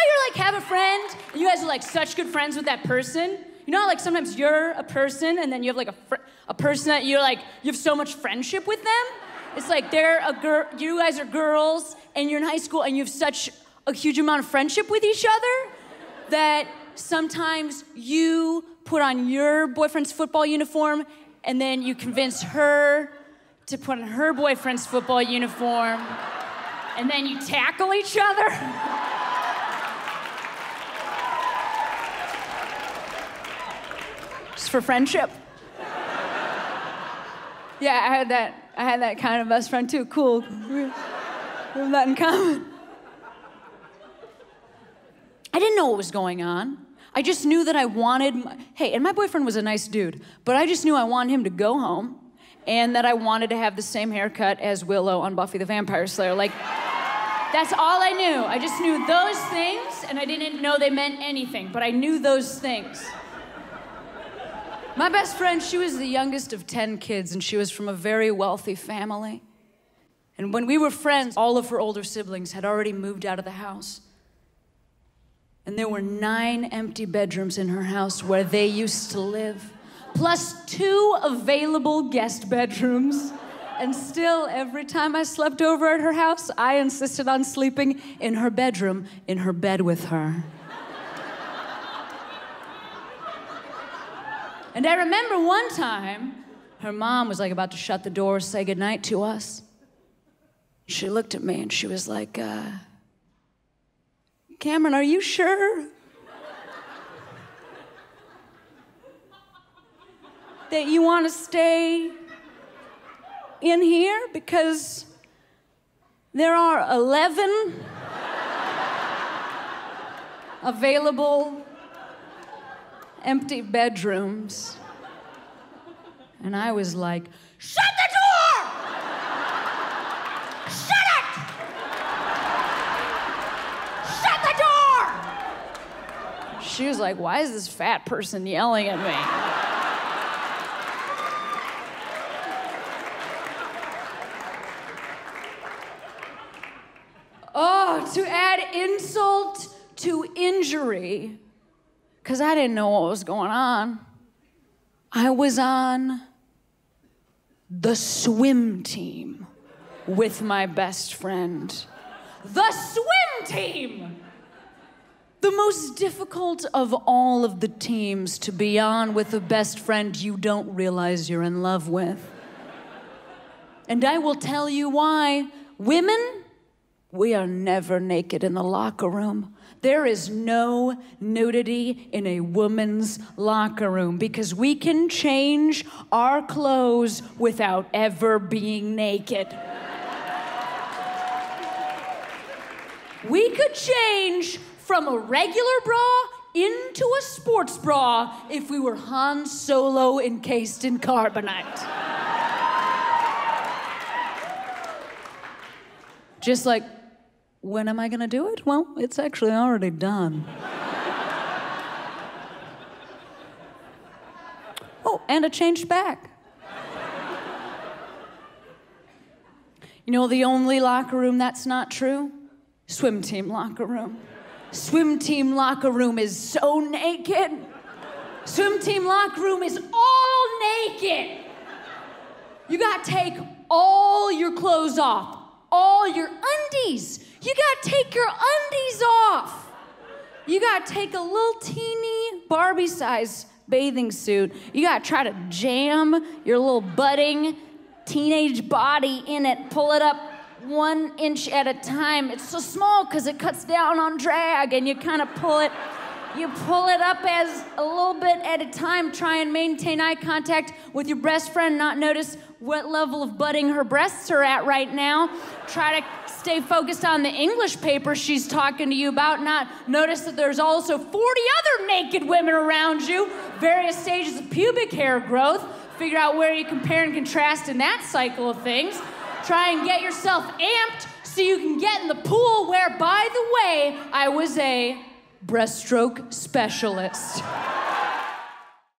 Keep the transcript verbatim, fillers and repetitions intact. how you're like, have a friend, and you guys are like such good friends with that person? You know how like sometimes you're a person and then you have like a, fr a person that you're like, you have so much friendship with them? It's like they're a girl, you guys are girls and you're in high school and you have such a huge amount of friendship with each other that sometimes you put on your boyfriend's football uniform and then you convince her to put on her boyfriend's football uniform and then you tackle each other. Just for friendship. Yeah, I had that, I had that kind of best friend too, cool. We have that in common. I didn't know what was going on. I just knew that I wanted, my, hey, and my boyfriend was a nice dude, but I just knew I wanted him to go home and that I wanted to have the same haircut as Willow on Buffy the Vampire Slayer. Like, that's all I knew. I just knew those things, and I didn't know they meant anything, but I knew those things. My best friend, she was the youngest of ten kids, and she was from a very wealthy family. And when we were friends, all of her older siblings had already moved out of the house. And there were nine empty bedrooms in her house where they used to live, plus two available guest bedrooms. And still, every time I slept over at her house, I insisted on sleeping in her bedroom, in her bed with her. And I remember one time, her mom was like about to shut the door, say goodnight to us. She looked at me and she was like, uh, Cameron, are you sure that you want to stay in here? Because there are eleven available empty bedrooms. And I was like, shut the door! Shut it! Shut the door! She was like, why is this fat person yelling at me? Oh, to add insult to injury, because I didn't know what was going on. I was on the swim team with my best friend. The swim team! The most difficult of all of the teams to be on with a best friend you don't realize you're in love with. And I will tell you why. Women, we are never naked in the locker room. There is no nudity in a woman's locker room because we can change our clothes without ever being naked. We could change from a regular bra into a sports bra if we were Han Solo encased in carbonite. Just like, when am I gonna do it? Well, it's actually already done. Oh, and a changed back. You know the only locker room that's not true? Swim team locker room. Swim team locker room is so naked. Swim team locker room is all naked. You gotta take all your clothes off, all your undies. You gotta take your undies off. You gotta take a little teeny Barbie-sized bathing suit. You gotta try to jam your little budding teenage body in it. Pull it up one inch at a time. It's so small because it cuts down on drag, and you kind of pull it, you pull it up as a little bit at a time. Try and maintain eye contact with your best friend, not notice what level of budding her breasts are at right now. Try to stay focused on the English paper she's talking to you about, not notice that there's also forty other naked women around you, various stages of pubic hair growth. Figure out where you compare and contrast in that cycle of things. Try and get yourself amped so you can get in the pool where, by the way, I was a breaststroke specialist.